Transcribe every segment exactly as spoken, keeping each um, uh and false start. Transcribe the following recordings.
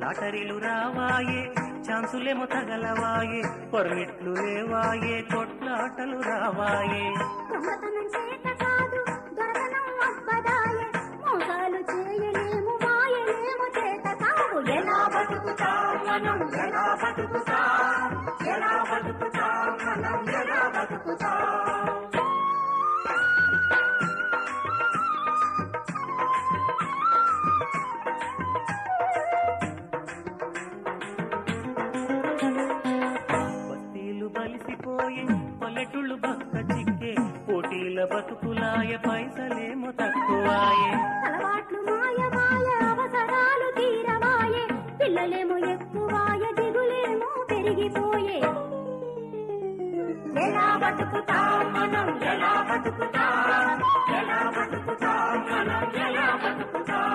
లాటరీలు రావాయే, ఛాన్సులేమో తగలవాయే, పర్మిట్లు లేవాయే, కొట్లాటలు రావాయే. బతుకులాయ పైసలేమో తక్కువాయే, అలవాట్లు మాయమాయ, అవసరాలు తీరవాయే, పిల్లలేమో ఎక్కువాయ, దిగులేమో పెరిగిపోయే. ఎలా బతుకుతాం మనం, ఎలా బతుకుతాం, ఎలా బతుకుతాం మనం, ఎలా బతుకుతాం.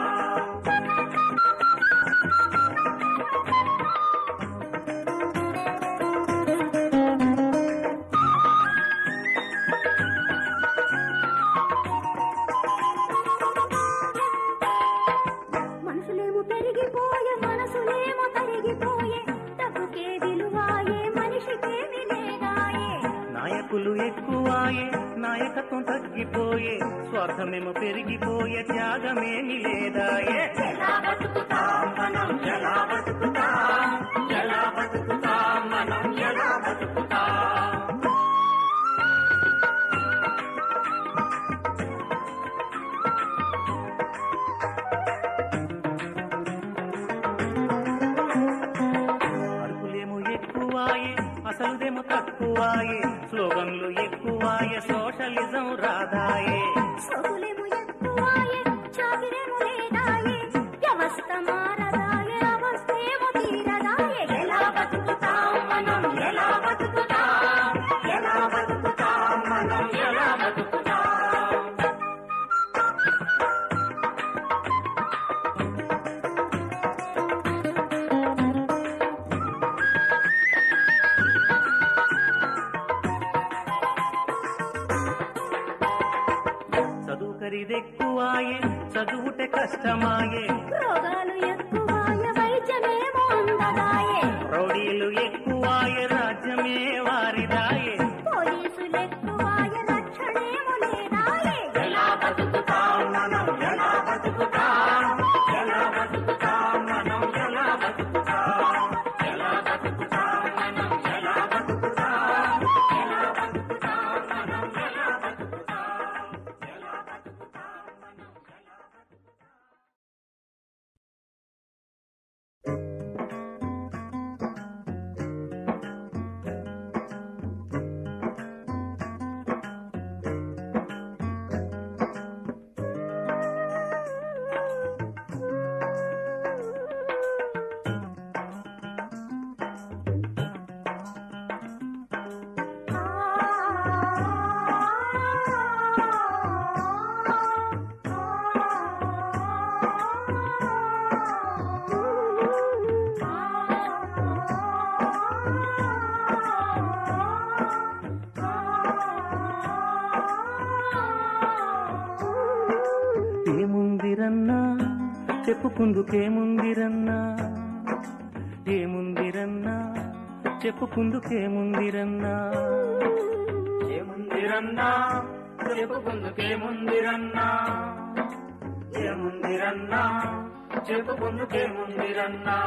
నాయకులు ఎక్కువాయే, నాయకత్వం తగ్గిపోయే, స్వార్థమేమో పెరిగిపోయే, త్యాగమేమి లేదాయే. ఎలా బతుకుతాం మనం, ఎలా బతుకుతాం, ఎలా బతుకుతాం మనం, ఎలా బతుకుతాం. అరుకులేమో ఎక్కువాయే, అసలుదేమో తక్కువాయే, స్లోగన్లు ఎక్కువాయ, సోషలిజం రాదాయే. సోకులేమో ఎక్కువాయే, చాకిరేమో లేదాయే, వ్యవస్థ మారదాయే, అవస్థేమో తీరదాయే. ఎలా బతుకుతాం మనం, ఎలా బతుకుతాం, ఎలా బతుకుతాం మనం, ఎలా బతుకుతాం. ఎక్కువాయే, చదువుటే కష్టమాయే, రోగాలు ఎక్కువాయ, వైద్యమేమో అందదాయే. రౌడీలు ఎక్కువాయ, రాజ్యమే వారిదాయే, పోలీసులు ఎక్కువాయ, రక్షణేమో లేదాయే. ఎలా బతుకుతాం మనం, ఎలా బతుకుతాం, ఎలా బతుకుతాం మనం, ఎలా బతుకుతాం, ఎలా బతుకుతాం మనం, ఎలా బతుకుతాం, ఎలా బతుకుతాం మనం, ఎలా బతుకుతాం, ఎలా బతుకుతాం. చెప్పుకుందుకేముందిరన్నా, ఏముందిరన్నా, చెప్పుకుందుకేముందిరన్నా, ఏముందిరన్నా, చెప్పుకుందుకేముందిరన్నా, ఏముందిరన్నా, చెప్పుకుందుకేముందిరన్నా.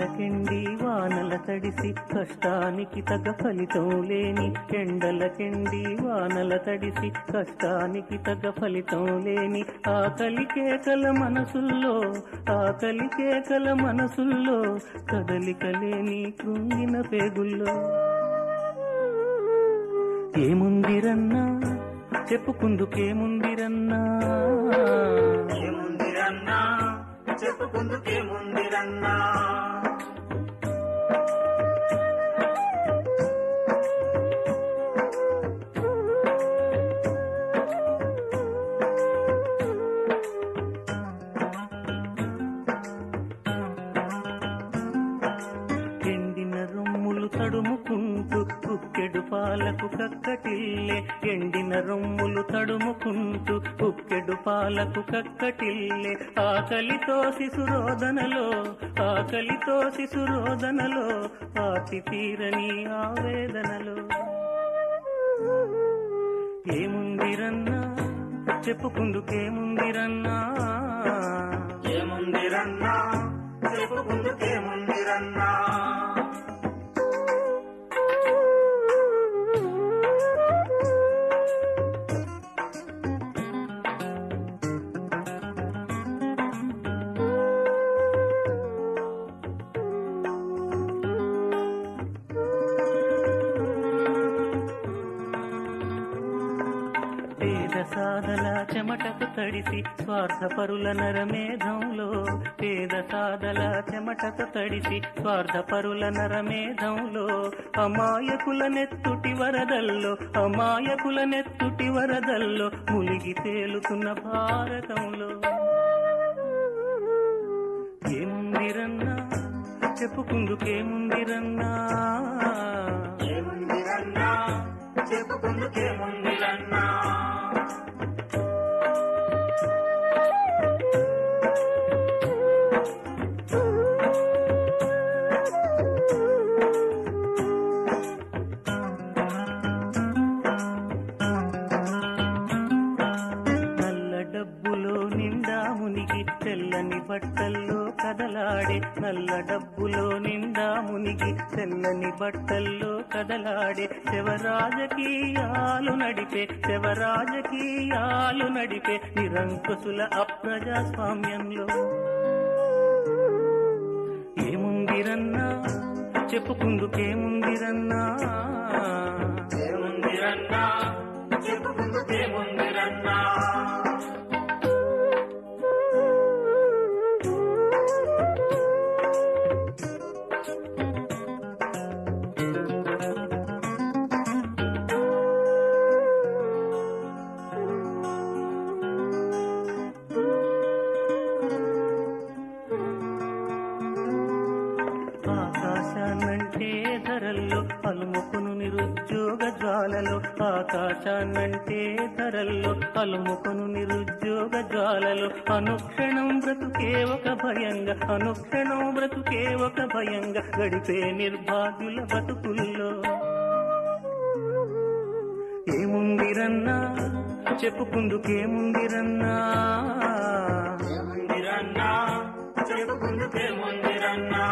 వానలకెండి వానల తడిసి కష్టానికి తగ్గ ఫలితం లేని ఎండలకెండి వానల తడిసి కష్టానికి తగ్గ ఫలితం లేని ఆకలి కేకల మనసుల్లో ఆకలి కేకల మనసుల్లో కదలిక లేని కృంగిన పేగుల్లో ఏముందిరన్నా చెప్పుకుందుకేముందిరన్నా చెప్పుకుందుకే ముందిరన్నా ఉక్కెడు పాలకు కక్కటిల్లే ఎండిన రొమ్ములు తడుముకుంటూ ఉక్కెడు పాలకు కక్కటిల్లే ఆకలితో శిశురోదనలో ఆకలితో శిశురోదనలో ఆతి తీరని ఆవేదనలో ఏముందిరన్నా చెప్పుకుందుకేముందిరన్నా ఏముందిరన్నా చెప్పుకుందుకేముందిరన్నా సాధల చెమటకు తడిసి స్వార్థపరుల నరమేధంలో పేద సాధల చెమటకు తడిసి స్వార్థపరుల నరమేధంలో అమాయకుల నెత్తుటి వరదల్లో అమాయకుల నెత్తుటి వరదల్లో ములిగి తేలుతున్న భారతంలో ఏముందిరన్నా చెప్పుకుందుకేముందిరన్నా ఏముందిరన్నా చెప్పుకుందుకేముందిరన్నా తెల్లని బట్టల్లో కదలాడే నల్ల డబ్బులో నిండా మునిగి తెల్లని బట్టల్లో కదలాడే శివరాజకీయాలు నడిపే శివరాజకీయాలు నడిపే నిరంకుశుల అప్రజాస్వామ్యంలో ఏముందిరన్నా చెప్పుకుందుకేముందిరన్నా ఏముందిరన్నా చెప్పుకుందుకేముందిరన్నా అలుముకును నిరుద్యోగ జ్వాలలో ఆకాశాన్నంటే ధరల్లో అలుముకును నిరుద్యోగ జ్వాలలో అనుక్షణం బ్రతుకే ఒక భయంగా అనుక్షణం బ్రతుకే ఒక భయంగా గడిపే నిర్భాగ్యుల బతుకుల్లో ఏముందిరన్నా చెప్పుకుందుకేముందిరన్నా ఏముందిరన్నా చెప్పుకుందుకేముందిరన్నా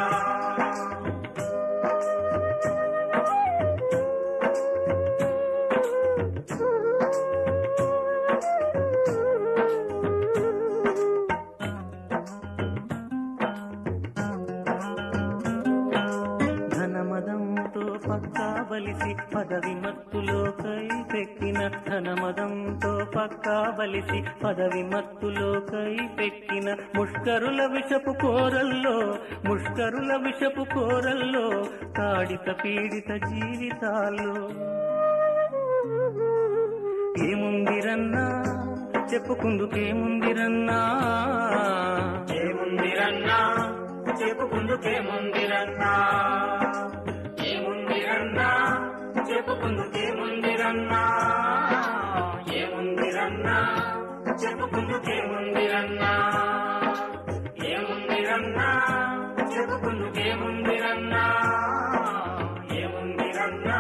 బలిసి పదవి మత్తులో కై పెట్టిన ధనమదంతో పక్కా బలిసి పదవి మత్తులో కై పెట్టిన ముష్కరుల విషపు కోరల్లో ముష్కరుల విషపు కోరల్లో తాడిత పీడిత జీవితాల్లో ఏముందిరన్నా చెప్పుకుందుకేముందిరన్నా ఏముందిరన్నా చెప్పుకుందుకేముందిరన్నా చెప్పుకుందుకేముందిరన్నా ఏముందిరన్నా చెప్పుకుందుకేముందిరన్నా ఏముందిరన్నా చెప్పుకుందుకేముందిరన్నా ఏముందిరన్నా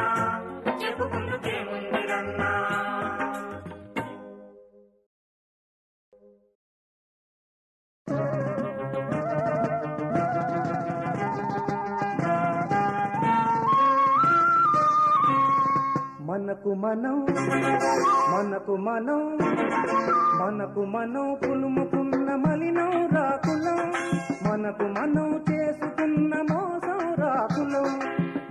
చెప్పుకుందుకేముందిరన్నా మనకు మనం మనకు మనం మనకు మనం పులుముకున్న మలినం రాకులం మనకు మనం చేసుకున్న మోసం రాకులం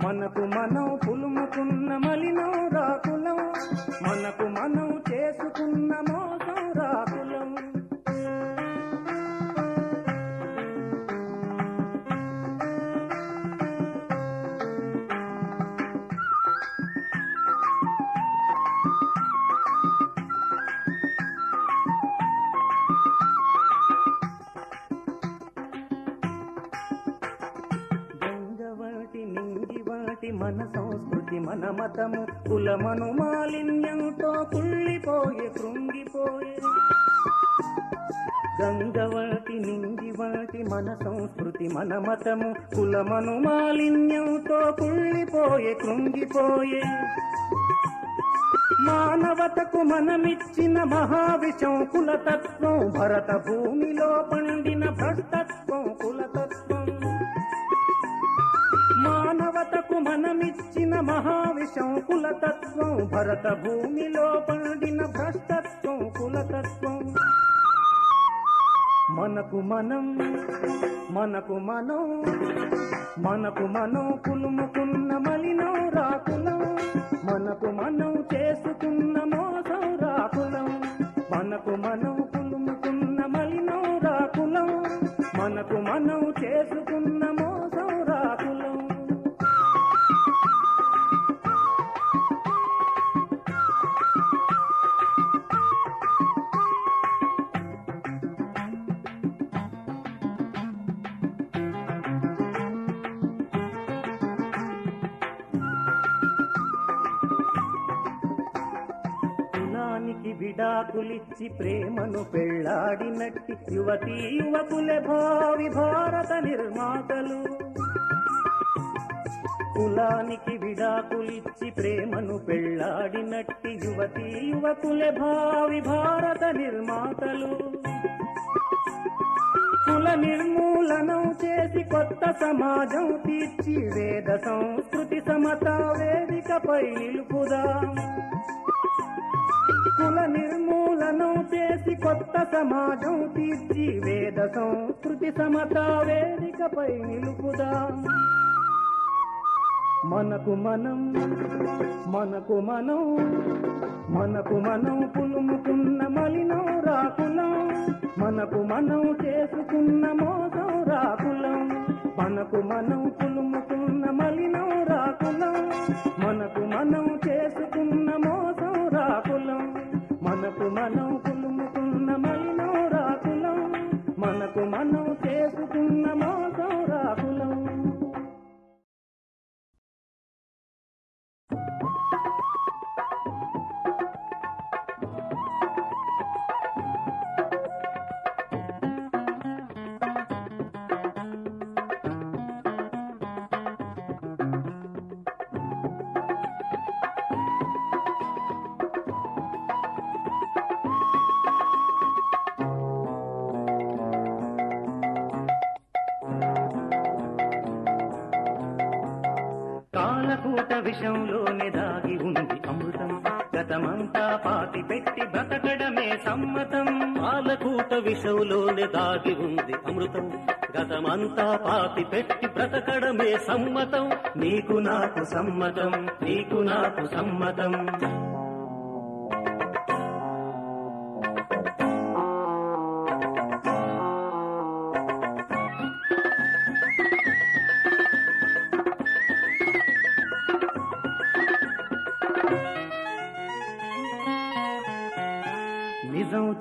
మనకు మనం పులుముకున్న మలినం రాకులం మనకు మనం చేసుకున్న మోసం రాకులం. మన సంస్కృతి మన మతము కులమను మాలిన్యంతో కుళ్ళిపోయే కృంగిపోయే గంగవాటి నింగివాటి మన సంస్కృతి మన మతము కులమను మాలిన్యంతో కుళ్ళిపోయే కృంగిపోయే మానవతకు మనమిచ్చిన మహావిషం కులతత్వం భరత భూమిలో పండిన భ్రష్టత్వం కులతత్వం మానవతకు మనమిచ్చిన మహావిషం కులతత్వం భరత భూమిలో పండిన భ్రష్టత్వం కులతత్వం మనకు మనం మనకు మనం మనకు మనం పులుముకున్న మలినం రాకులం మనకు మనం చేసుకున్న మోసం రాకులం మనకు మనం పులుముకున్న మలినం రాకులం మనకు మనం చేసుకున్న మోసం రాకులం. విడాకులిచ్చి ప్రేమను పెళ్లాడినట్టి యువతీ యువకులే భావి భారత నిర్మాతలు కులానికి విడాకులిచ్చి ప్రేమను పెళ్లాడినట్టి యువతీ యువకులే భావి భారత నిర్మాతలు కుల నిర్మూలనం చేసి కొత్త సమాజం తీర్చి వేద సంస్కృతి సమతా వేదికపై నిలుపుదాం కుల నిర్మూలనం చేసి కొత్త సమాజం తీర్చి వేద సంస్కృతి సమతా వేదికపై నిలుపుదాం మనకు మనం మనకు మనం మనకు మనం పులుముకున్న మలినం రాకులం మనకు మనం చేసుకున్న మోసం రాకులం మనకు మనం పులుముకున్న మలినం రాకులం మనకు మనం చేసుకున్న మోసం రాకులం మనకు మనం పులుముకున్న మలినం రాకులం మనకు మనం చేసుకున్న మోసం రాకులం. విషంలోనే దాగి ఉంది అమృతం గతమంతా పాతి పెట్టి బ్రతకడమే సమ్మతం పాలకూట విషంలోనే దాగి ఉంది అమృతం గతమంతా పాతి పెట్టి బ్రతకడమే సమ్మతం నీకు నాకు సమ్మతం నీకు నాకు సమ్మతం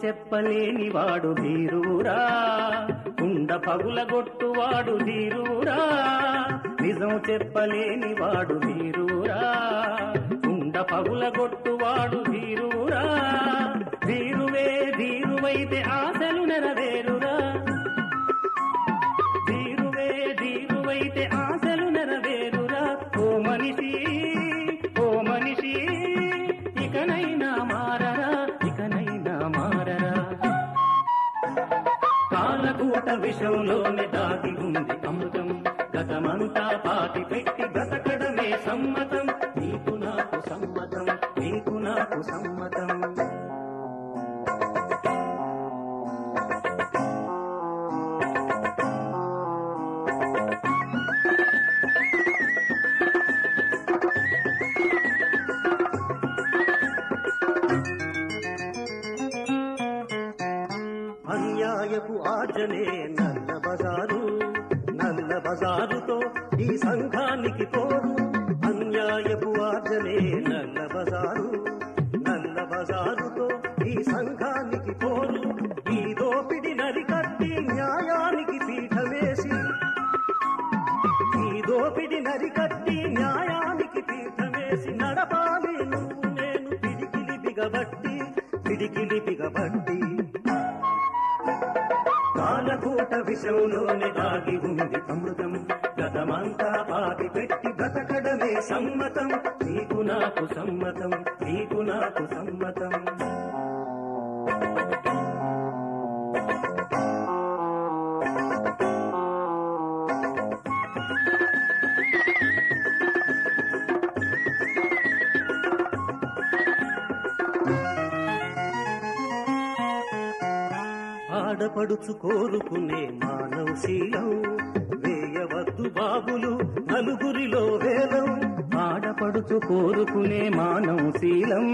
చెప్పలేని వాడు ధీరురా కుండ పగులగొట్టువాడు ధీరురా నిజం చెప్పలేని వాడు ధీరురా కుండ పగులగొట్టువాడు ధీరురా ధీరువే ధీరువైతే ఆశలు నెరవేరురా ధీరువే ధీరువైతే ఆశలు నెరవేరురా ఓ మనిషి ఓ మనిషి ఇకనైనా మారరా ఇకనైనా మారరా కాలకూట విషంలోనే దాగి ఉంది అమృతం గతమంతా పాతి పెట్టి బ్రతకడమే సమ్మతం నీకు నాకు సమ్మతం. నీకు నాకు సమ్మతం. అన్యాయపు ఆర్జనే నల్ల బజారు, నల్ల బజారుతో ఈ సంఘానికి పోరు. అన్యాయపు ఆర్జనే నల్ల బజారు, నల్ల బజారుతో ఈ సంఘానికి పోరు. ఈ దోపిడి నరికట్టి న్యాయానికి పీఠమేసి, ఈ దోపిడి నరికట్టి న్యాయానికి పీఠమేసి నడపాలి నువ్వు నేను పిడికిలి బిగబట్టి, పిడికిలి బిగబట్టి. కాలకూట విషంలోనే దాగి ఉంది అమృతం, గతమంతా పాతి పెట్టి బ్రతకడమే సమ్మతం. నీకు నాకు సమ్మతం, నీకు నాకు సమ్మతం. ఆడపడుచు కోరుకునే మానవ శీలం వేయవద్దు బాబులు నలుగురిలో వేలం. ఆడపడుచు కోరుకునే మానవ శీలం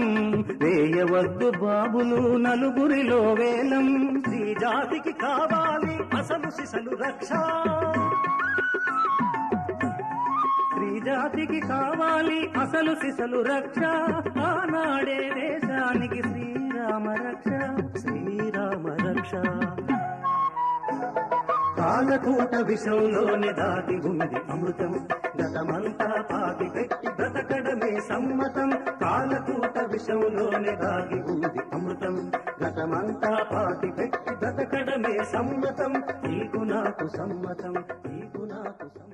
వేయవద్దు బాబులు నలుగురిలో వేలం. స్త్రీ జాతికి కావాలి అసలు శిశలు రక్ష, స్త్రీ జాతికి కావాలి అసలు శిశలు రక్ష. ఆనాడే దేశానికి శ్రీరామ రక్ష, శ్రీరామ రక్ష. కాలకూట విషంలోనే దాగి ఉంది అమృతం, గతమంతా పాతి పెట్టి బ్రతకడమే సమ్మతం. కాలకూట విషంలోనే దాగి ఉంది అమృతం, గతమంతా పాతి పెట్టి బ్రతకడమే సమ్మతం. నీకు నాకు సమ్మతం, నీకు నాకు సమ్మతం.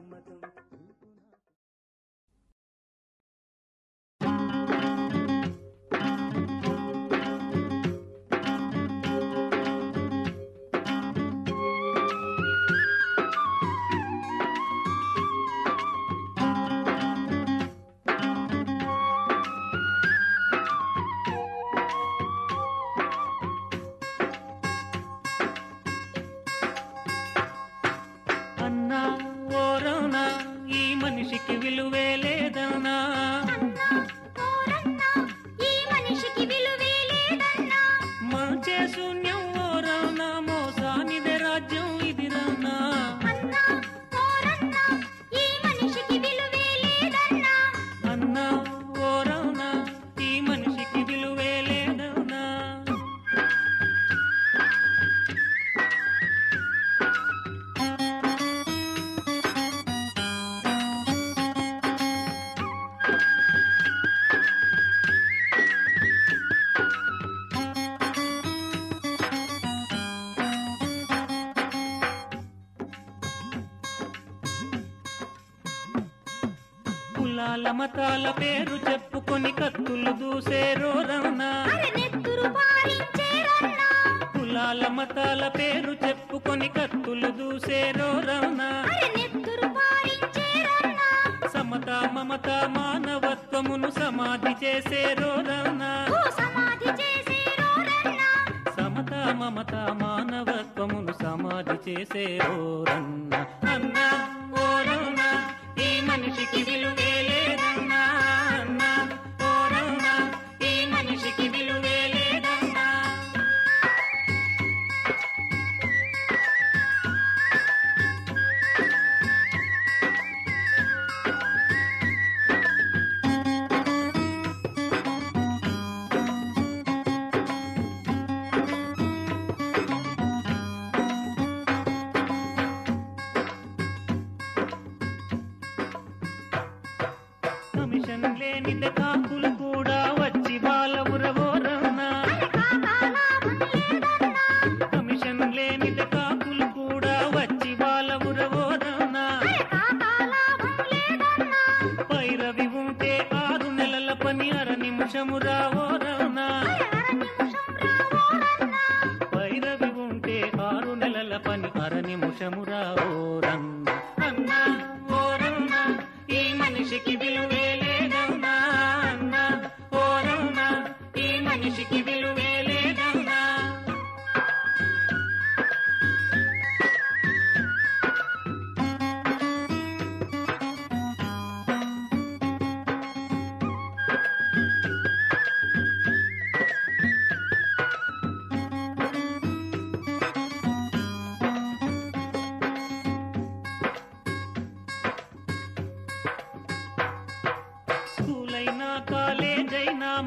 మనిషికి విలువే లేదన్నా, మంచే శూన్యం ఓ రానా, మోసానిదే రాజ్యం ఇది రానా. అన్నా ఓ రానా, ఈ మనిషికి విలువే లేదన్నా. కులాల మతాల పేరు చెప్పుకొని కత్తులు దూసేరో రన్నా, కులాల మతాల పేరు చెప్పుకొని కత్తులు దూసేరో రన్నా. సమత మమత మానవత్వమును సమాధి చేసేరో రన్నా, సమత మమత మానవత్వమును సమాధి చేసేరో రన్నా. అన్నా ఓ రన్నా, ఈ మనిషికి విలువే లేదన్నా. అన్నా ఓ రన్నా, ఈ మనిషికి విలువే లేదన్నా. కాకులు కూడా వచ్చి వాళ్ళ ఉరవో రన్నా, కమిషన్ లేని కాకులు కూడా వచ్చి వాళ్ళ ఉరవో రన్నా. పైరవి ఉంటే ఆరు నెలల పని అర నిమిషము రావో రన్నా, పైరవి ఉంటే ఆరు నెలల పని అర నిమిషము రావో రన్నా. అన్నా ఓ రన్నా, ఈ మనిషికి విలువే లేదన్నా. అన్నా ఓ రన్నా. మనిషికి విలువే లేదన్నా. కాలేజ్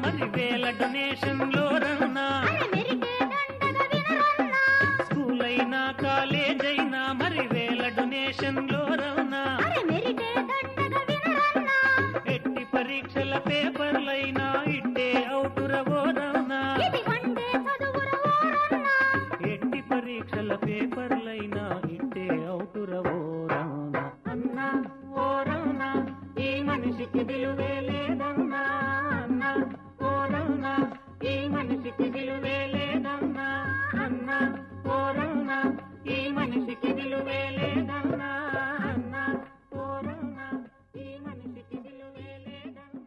అయినా మరి వేల డొనేషన్ లో రన్నా. స్కూల్ అయినా కాలేజ్ అయినా మరి వేల డొనేషన్ లో రన్నా. ఎట్టి పరీక్షల పేపర్లైనా ఇట్టే అవుతురవో రన్నా. ఎట్టి పరీక్షల పేపర్లైనా ఇట్టే అవుతురవో రన్నా. అన్నా ఓ రన్నా ఈ మనిషికి విలువే లేదన్నా. అన్నా ఓ రన్నా ఈ మనిషికి విలువే లేదన్నా. అన్నా ఓ రన్నా ఈ మనిషికి విలువే లేదన్నా. అన్నా ఓ రన్నా ఈ మనిషికి విలువే లేదన్నా.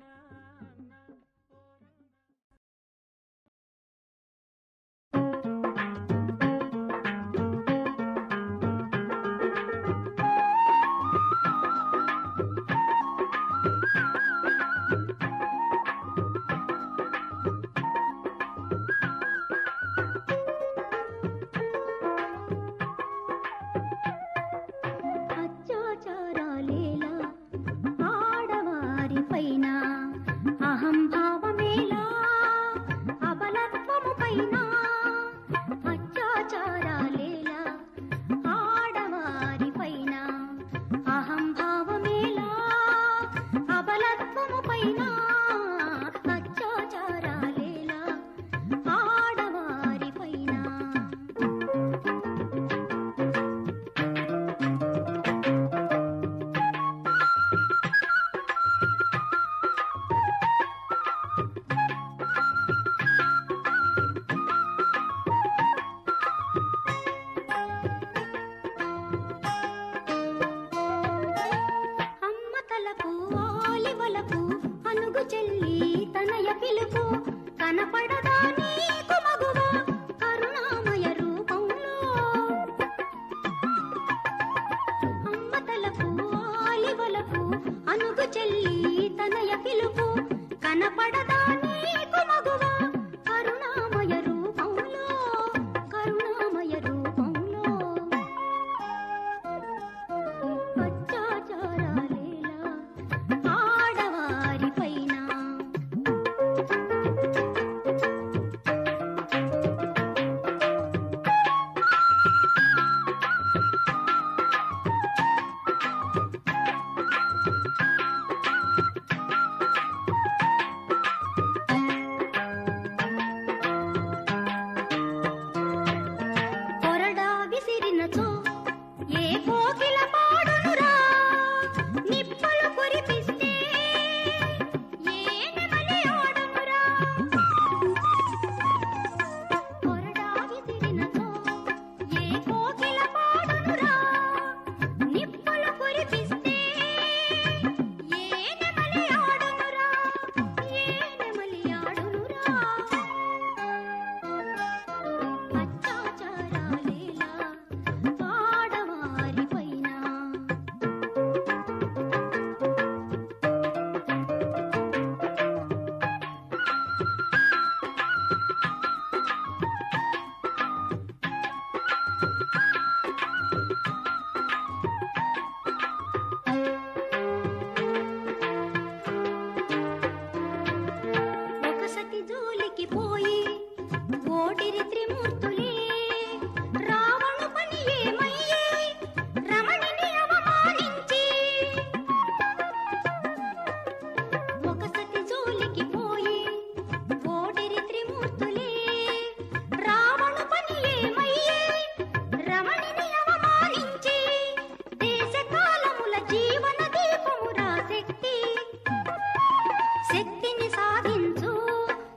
శక్తిని సాధించు,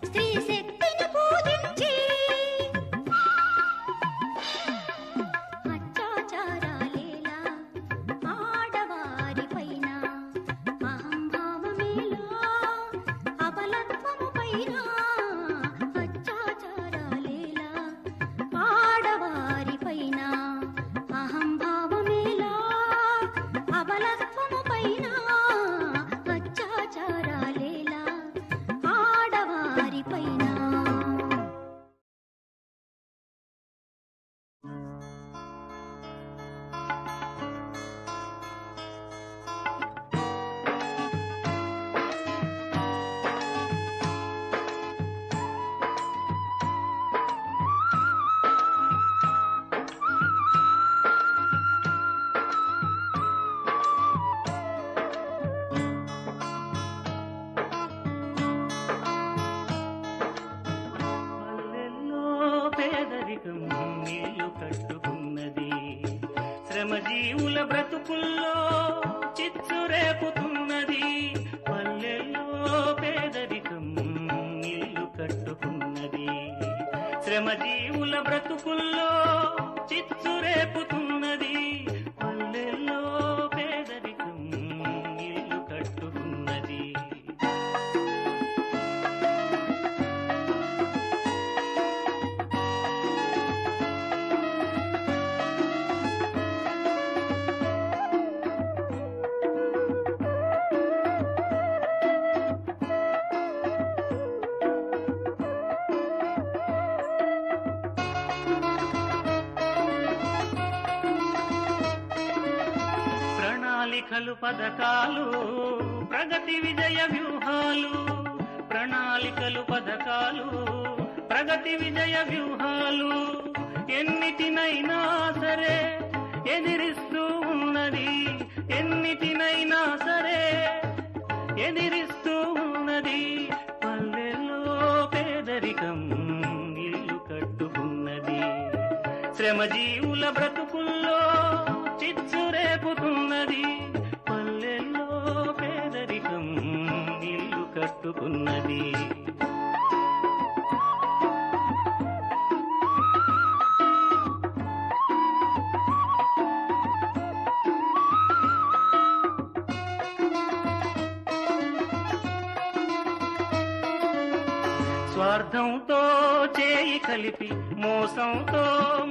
స్త్రీ శక్తిని పూజించి జగం మేలు కట్టుకున్నది శ్రమజీవుల బ్రతుకుల్లో చిచ్చురేపుతున్నది పల్లెల్లో పేదరికం మేలు కట్టుకున్నది శ్రమజీవుల బ్రతుకుల్లో చిచ్చురేపుతున్నది పల్లెల్లో పేదరికం మేలు కట్టుకున్నది ప్రణాళికలు పథకాలు ప్రగతి విజయ వ్యూహాలు ప్రణాళికలు పథకాలు ప్రగతి విజయ వ్యూహాలు ఎన్నిటినైనా సరే ఎదిరిస్తూ ఉన్నది ఎన్నిటినైనా సరే ఎదిరిస్తూ ఉన్నది పల్లెల్లో పేదరికం ఇల్లు కట్టుకున్నది శ్రమజీవుల బ్రతుకుల్లో చిచ్చురేపుతున్నది పల్లెల్లో పేదరికం ఇల్లు కట్టుకున్నది స్వార్థంతో చేయి కలిపి మోసంతో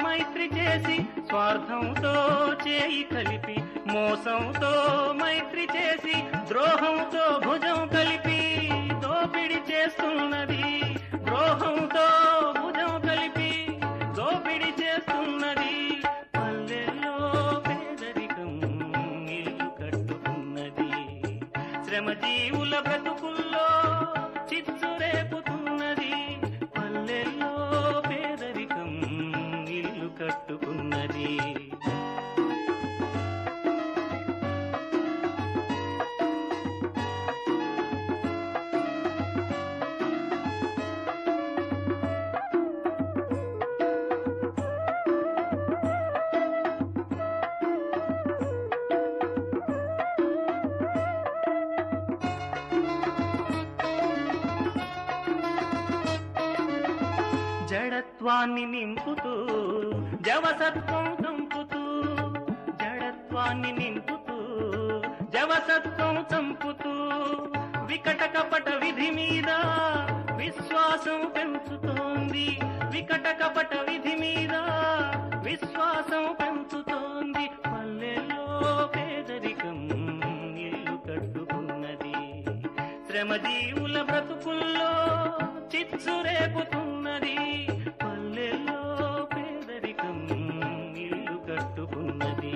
మైత్రి చేసి స్వార్థంతో చేయి కలిపి మోసంతో మైత్రి చేసి ద్రోహంతో భుజం కలిపి దోపిడి చేస్తున్నది ద్రోహంతో భుజం కలిపి దోపిడి చేస్తున్నది పల్లెల్లో పేదరికం ఇల్లు కట్టుకున్నది శ్రమజీవుల బ్రతుకుల్లో చిచ్చురేపుతున్నది పల్లెల్లో పేదరికం ఇల్లు కట్టుకున్నది జడత్వాన్ని నింపుతూ జవసత్వం చంపుతూ జడత్వాన్ని నింపుతూ జవసత్వం చంపుతూ వికట కపట విధి మీద విశ్వాసం పెంచుతోంది వికట కపట విధి మీద విశ్వాసం పెంచుతోంది పల్లెల్లో పేదరికం ఇల్లు కట్టుకున్నది శ్రమజీవుల బ్రతుకుల్లో చిచ్చురేపుతున్నది పల్లెల్లో పేదరికం ఇల్లు కట్టుకున్నది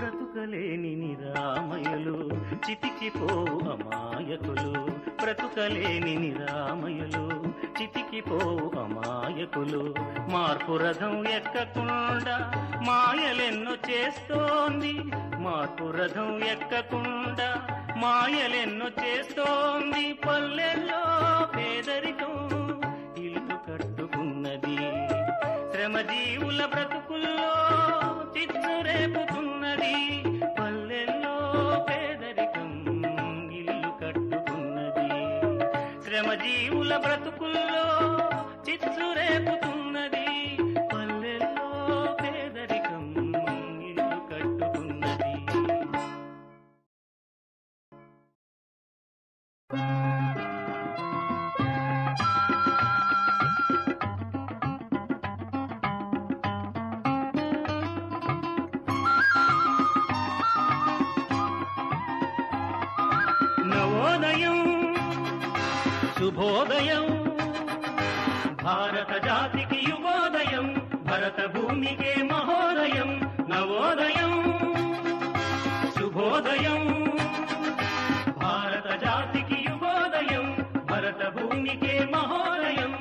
బ్రతుకలేని నిరామయులు చితికిపో అమాయకులు బ్రతుకలేని నిరామయులు చితికిపో అమాయకులు మార్పు రథం ఎక్కకుండా మాయలెన్నో చేస్తోంది మార్పు రథం ఎక్కకుండా మాయలెన్నో చేస్తోంది పల్లెల్లో పేదరికం ఇల్లు కట్టుకున్నది శ్రమజీవుల బ్రతుకుల్లో చిచ్చురేపుతున్నది పల్లెల్లో పేదరికం ఇల్లు కట్టుకున్నది శ్రమజీవుల బ్రతుకుల్లో చిచ్చురేపుతున్నది పల్లెల్లో పేదరికం ఇల్లు కట్టుకున్నది. నవోదయం శుభోదయం భారత జాతికి యువోదయం భరత భూమికే మహోదయం నవోదయం శుభోదయం భారత జాతికి యువోదయం భరత భూమికే మహోదయం.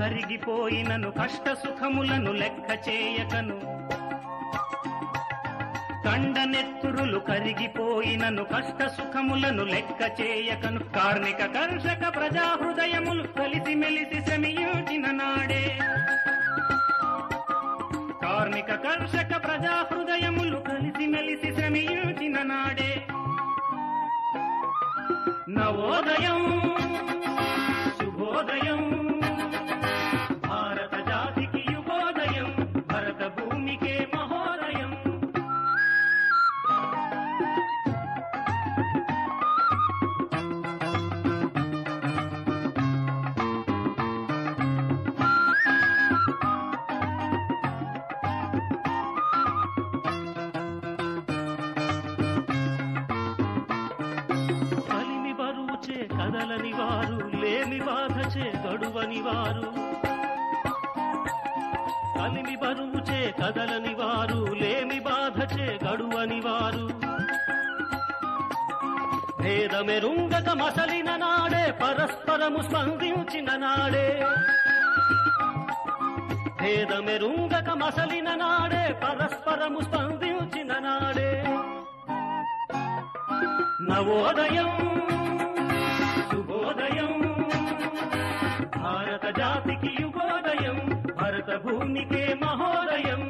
కరిగిపోయినను కష్ట సుఖములను లెక్క చేయకను కండనెత్తురులు కరిగిపోయినను కష్ట సుఖములను లెక్క చేయకను కార్మిక కర్షక ప్రజా హృదయములు కలిసి మెలిసి శ్రమించిన నాడే కార్మిక కర్షక ప్రజా హృదయములు కలిసి మెలిసి శ్రమించిన నాడే నవోదయం శుభోదయం భారత జాతికి యుగోదయం భరత భూమికే మహోదయం కలిమి బరువుచే కదలని వారు లేమి బాధచే గడువని వారు కలిమి బరువుచే కదలని వారు లేమి బాధచే గడువని వారు భేదమెరుంగక మసలిన నాడే పరస్పరము స్పందించిన నాడే భేదమెరుంగక మసలిన నాడే పరస్పరము స్పందించిన నాడే నవోదయం శుభోదయం భారత జాతికి యుగోదయం భరత భూమికే మహోదయం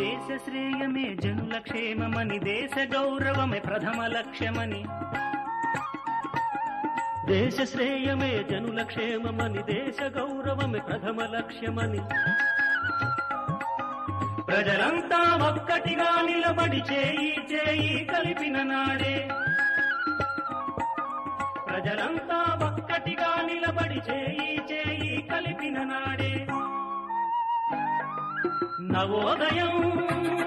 దేశశ్రేయమే జనుల క్షేమమని దేశ గౌరవమే ప్రథమ లక్ష్యమని దేశశ్రేయమే జనుల క్షేమమని దేశ గౌరవమే ప్రథమ లక్ష్యమని ప్రజలంతా ఒక్కటిగా నిలబడి చేయి చేయి కలిపిన నాడే ప్రజలంతా ఒక్కటిగా నిలబడి చేయి చేయి కలిపిన నాడే నవోదయం